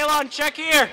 Kalon, check here.